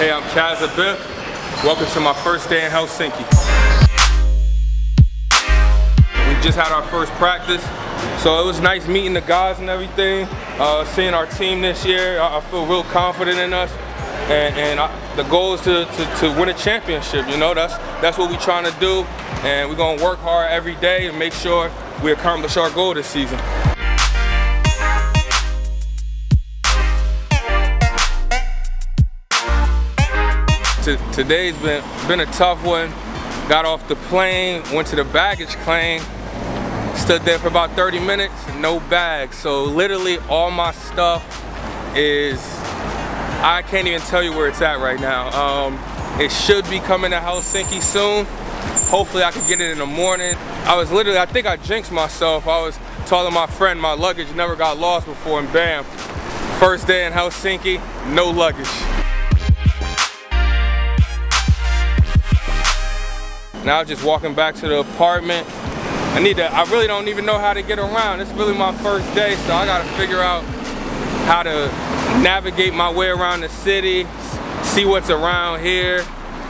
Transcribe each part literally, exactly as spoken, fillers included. Hey, I'm Kaz Abiff. Welcome to my first day in Helsinki. We just had our first practice, so it was nice meeting the guys and everything. Uh, seeing our team this year, I, I feel real confident in us. And, and I, the goal is to, to, to win a championship, you know? That's, that's what we're trying to do. And we're gonna work hard every day and make sure we accomplish our goal this season. Today's been been a tough one. Got off the plane, went to the baggage claim, stood there for about thirty minutes, no bags. So literally all my stuff is, I can't even tell you where it's at right now. Um, it should be coming to Helsinki soon. Hopefully I can get it in the morning. I was literally, I think I jinxed myself. I was telling my friend my luggage never got lost before, and bam, first day in Helsinki, no luggage. Now just walking back to the apartment. I need to, I really don't even know how to get around. It's really my first day, so I gotta figure out how to navigate my way around the city, see what's around here.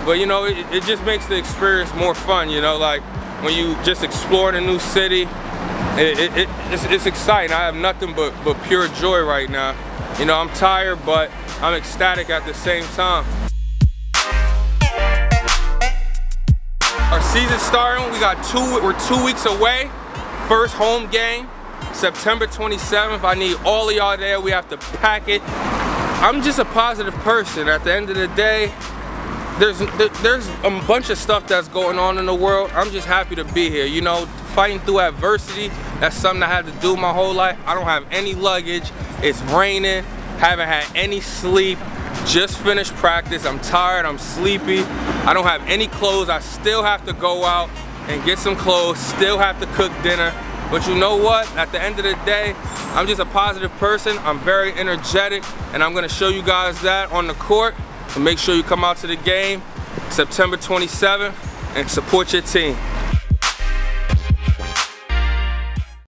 But you know, it, it just makes the experience more fun, you know, like when you just explore the new city, it, it, it, it's, it's exciting. I have nothing but, but pure joy right now. You know, I'm tired, but I'm ecstatic at the same time. Our season starting, we got two, we're two weeks away. First home game, September twenty-seventh. I need all of y'all there, we have to pack it. I'm just a positive person. At the end of the day, there's, there's a bunch of stuff that's going on in the world. I'm just happy to be here, you know, fighting through adversity. That's something I had to do my whole life. I don't have any luggage, it's raining, haven't had any sleep. Just finished practice, I'm tired, I'm sleepy, I don't have any clothes, I still have to go out and get some clothes, still have to cook dinner, but you know what, at the end of the day, I'm just a positive person, I'm very energetic, and I'm going to show you guys that on the court, so make sure you come out to the game September twenty-seventh and support your team.